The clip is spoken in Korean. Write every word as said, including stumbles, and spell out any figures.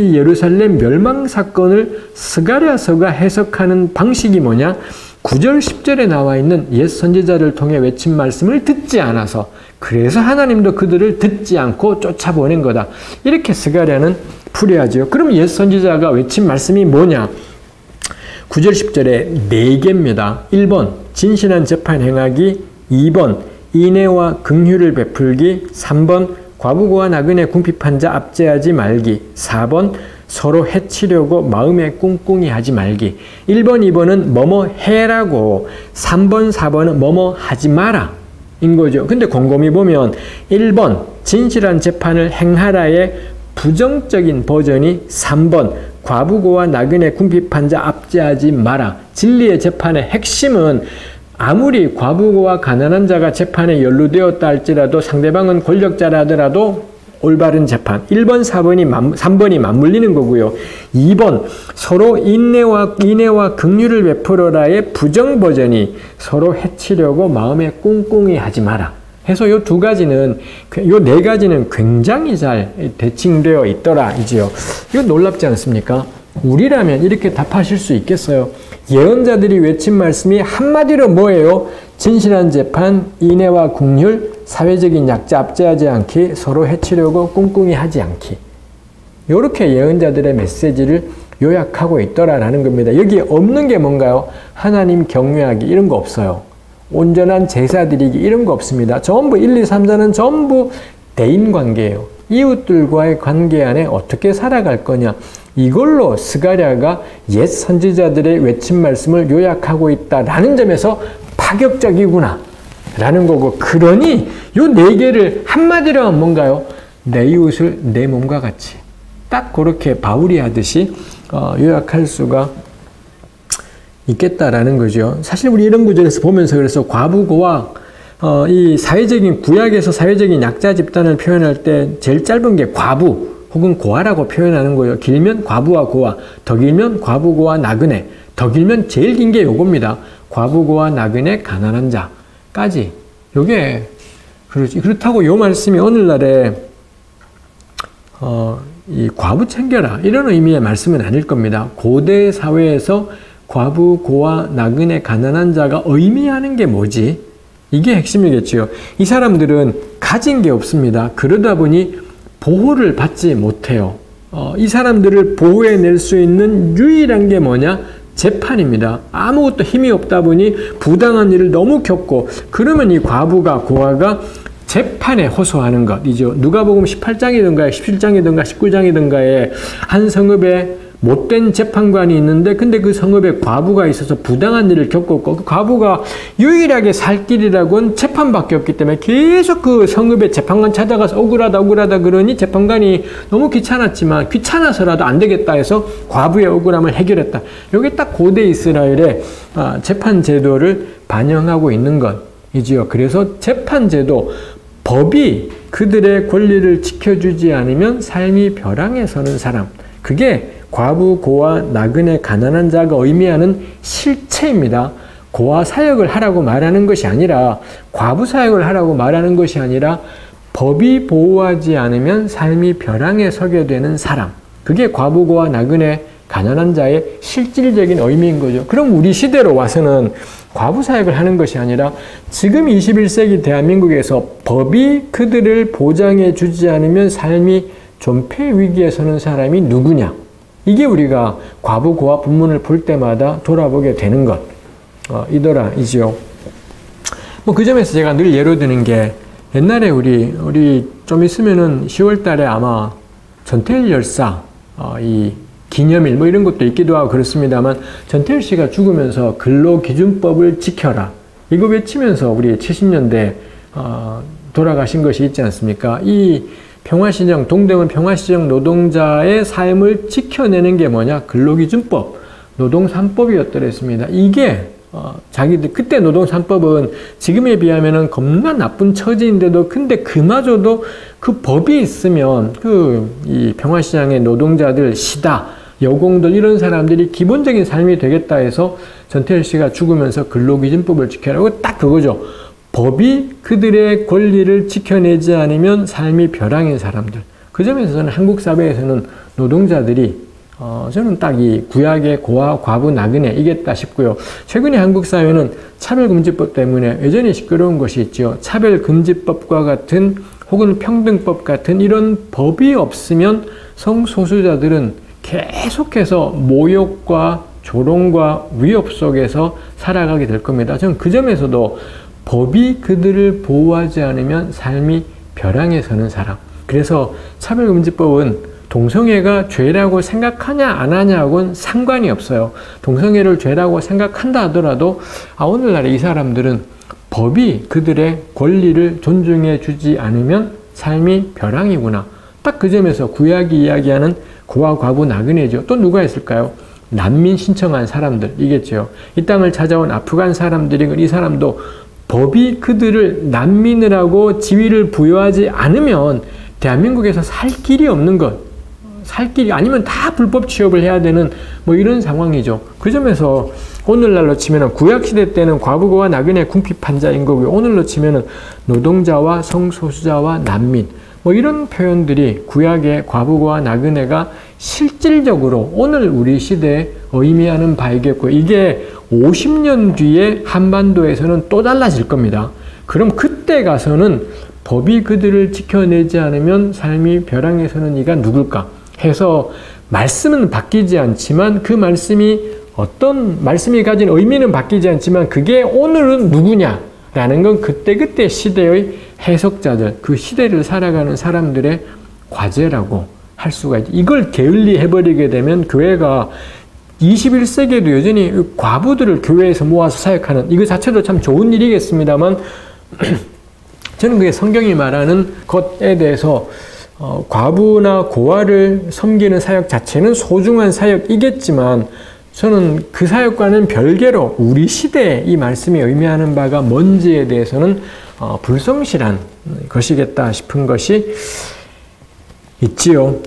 이 예루살렘 멸망 사건을 스가랴서가 해석하는 방식이 뭐냐? 구 절, 십 절에 나와 있는 옛 선지자를 통해 외친 말씀을 듣지 않아서, 그래서 하나님도 그들을 듣지 않고 쫓아보낸 거다. 이렇게 스가랴는 풀어야지요. 그럼 옛 선지자가 외친 말씀이 뭐냐? 구 절, 십 절에 네 개입니다. 일 번 진실한 재판 행하기, 이 번 인애와 긍휼을 베풀기, 삼 번 과부고와 나그네 궁핍한 자 압제하지 말기, 사 번 서로 해치려고 마음에 꿍꿍이 하지 말기, 일 번, 이 번은 뭐뭐 해라고, 삼 번, 사 번은 뭐뭐 하지 마라 인 거죠. 근데 곰곰이 보면 일 번 진실한 재판을 행하라의 부정적인 버전이 삼 번 과부고와 나그네 궁핍한 자 압제하지 마라. 진리의 재판의 핵심은 아무리 과부고와 가난한 자가 재판에 연루되었다 할지라도 상대방은 권력자라 하더라도 올바른 재판. 일 번, 사 번이, 삼 번이 맞물리는 거고요. 이 번 서로 인애와, 인애와 긍휼을 베풀어라의 부정 버전이 서로 해치려고 마음에 꿍꿍이 하지 마라. 해서 요 두 가지는, 요 네 가지는 굉장히 잘 대칭되어 있더라 이지요. 이거 놀랍지 않습니까? 우리라면 이렇게 답하실 수 있겠어요? 예언자들이 외친 말씀이 한마디로 뭐예요? 진실한 재판, 인애와 긍휼, 사회적인 약자 압제하지 않기, 서로 해치려고 꿍꿍이 하지 않기. 이렇게 예언자들의 메시지를 요약하고 있더라라는 겁니다. 여기에 없는 게 뭔가요? 하나님 경외하기 이런 거 없어요. 온전한 제사 드리기 이런 거 없습니다. 전부 일, 이, 삼 자는 전부 대인관계예요. 이웃들과의 관계 안에 어떻게 살아갈 거냐. 이걸로 스가랴가 옛 선지자들의 외친 말씀을 요약하고 있다라는 점에서 파격적이구나 라는 거고, 그러니 요 네 개를 한마디로 하면 뭔가요? 내 이웃을 내 몸과 같이, 딱 그렇게 바울이 하듯이 요약할 수가 있겠다라는 거죠. 사실 우리 이런 구절에서 보면서 그래서 과부고와 어, 이 사회적인, 구약에서 사회적인 약자 집단을 표현할 때 제일 짧은 게 과부 혹은 고아라고 표현하는 거예요. 길면 과부와 고아, 더 길면 과부고와 나그네, 더 길면 제일 긴 게 요겁니다. 과부고와 나그네, 가난한 자까지. 요게, 그렇지. 그렇다고 요 말씀이 오늘날에, 어, 이 과부 챙겨라 이런 의미의 말씀은 아닐 겁니다. 고대 사회에서 과부, 고아, 나그네, 가난한 자가 의미하는 게 뭐지? 이게 핵심이겠지요. 이 사람들은 가진 게 없습니다. 그러다 보니 보호를 받지 못해요. 어, 이 사람들을 보호해낼 수 있는 유일한 게 뭐냐? 재판입니다. 아무것도 힘이 없다 보니 부당한 일을 너무 겪고, 그러면 이 과부가, 고아가 재판에 호소하는 것이죠. 누가복음 십팔 장이든가 십칠 장이든가 십구 장이든가에 한 성읍에 못된 재판관이 있는데, 근데 그 성읍에 과부가 있어서 부당한 일을 겪었고, 그 과부가 유일하게 살 길이라고는 재판밖에 없기 때문에 계속 그 성읍에 재판관 찾아가서 억울하다 억울하다 그러니 재판관이 너무 귀찮았지만 귀찮아서라도 안 되겠다 해서 과부의 억울함을 해결했다. 이게 딱 고대 이스라엘의 재판 제도를 반영하고 있는 것이지요. 그래서 재판 제도, 법이 그들의 권리를 지켜주지 않으면 삶이 벼랑에 서는 사람, 그게 과부, 고아, 나그네, 가난한 자가 의미하는 실체입니다. 고아 사역을 하라고 말하는 것이 아니라, 과부 사역을 하라고 말하는 것이 아니라, 법이 보호하지 않으면 삶이 벼랑에 서게 되는 사람. 그게 과부, 고아, 나그네, 가난한 자의 실질적인 의미인 거죠. 그럼 우리 시대로 와서는 과부 사역을 하는 것이 아니라 지금 이십일 세기 대한민국에서 법이 그들을 보장해 주지 않으면 삶이 존폐 위기에 서는 사람이 누구냐. 이게 우리가 과부, 고아 본문을 볼 때마다 돌아보게 되는 것, 어, 이더라, 이지요. 뭐 그 점에서 제가 늘 예로 드는 게, 옛날에 우리, 우리 좀 있으면은 시월 달에 아마 전태일 열사, 어, 이 기념일, 뭐 이런 것도 있기도 하고 그렇습니다만, 전태일 씨가 죽으면서 근로기준법을 지켜라. 이거 외치면서 우리 칠십 년대, 어, 돌아가신 것이 있지 않습니까? 이, 평화시장, 동대문 평화시장 노동자의 삶을 지켜내는 게 뭐냐? 근로기준법, 노동산법이었더랬습니다. 이게 어, 자기들 그때 노동산법은 지금에 비하면은 겁나 나쁜 처지인데도, 근데 그마저도 그 법이 있으면 그 이 평화시장의 노동자들, 시다, 여공들 이런 사람들이 기본적인 삶이 되겠다 해서 전태일 씨가 죽으면서 근로기준법을 지켜라고, 딱 그거죠. 법이 그들의 권리를 지켜내지 않으면 삶이 벼랑인 사람들. 그 점에서 저는 한국 사회에서는 노동자들이 어, 저는 딱 이 구약의 고아, 과부, 나그네 이겠다 싶고요. 최근에 한국 사회는 차별금지법 때문에 여전히 시끄러운 것이 있죠. 차별금지법과 같은 혹은 평등법 같은 이런 법이 없으면 성소수자들은 계속해서 모욕과 조롱과 위협 속에서 살아가게 될 겁니다. 저는 그 점에서도 법이 그들을 보호하지 않으면 삶이 벼랑에 서는 사람. 그래서 차별금지법은 동성애가 죄라고 생각하냐 안 하냐하고는 상관이 없어요. 동성애를 죄라고 생각한다 하더라도 아 오늘날에 이 사람들은 법이 그들의 권리를 존중해 주지 않으면 삶이 벼랑이구나. 딱 그 점에서 구약이 이야기하는 고아, 과부, 나그네죠. 또 누가 있을까요? 난민 신청한 사람들이겠죠. 이 땅을 찾아온 아프간 사람들이건 이 사람도 법이 그들을 난민이라고 지위를 부여하지 않으면 대한민국에서 살 길이 없는 것. 살 길이 아니면 다 불법 취업을 해야 되는 뭐 이런 상황이죠. 그 점에서 오늘날로 치면은 구약시대 때는 과부고와 나그네 궁핍환자인 거고요. 오늘로 치면은 노동자와 성소수자와 난민 뭐 이런 표현들이 구약의 과부고와 나그네가 실질적으로 오늘 우리 시대에 의미하는 바이겠고 이게 오십 년 뒤에 한반도에서는 또 달라질 겁니다. 그럼 그때 가서는 법이 그들을 지켜내지 않으면 삶이 벼랑에 서는 이가 누굴까 해서 말씀은 바뀌지 않지만 그 말씀이 어떤 말씀이 가진 의미는 바뀌지 않지만 그게 오늘은 누구냐라는 건 그때그때 시대의 해석자들, 그 시대를 살아가는 사람들의 과제라고 할 수가 있죠. 이걸 게을리 해버리게 되면 교회가 이십일 세기에도 여전히 과부들을 교회에서 모아서 사역하는 이거 자체도 참 좋은 일이겠습니다만 저는 그게 성경이 말하는 것에 대해서 어, 과부나 고아를 섬기는 사역 자체는 소중한 사역이겠지만 저는 그 사역과는 별개로 우리 시대에 이 말씀이 의미하는 바가 뭔지에 대해서는 어, 불성실한 것이겠다 싶은 것이 있지요.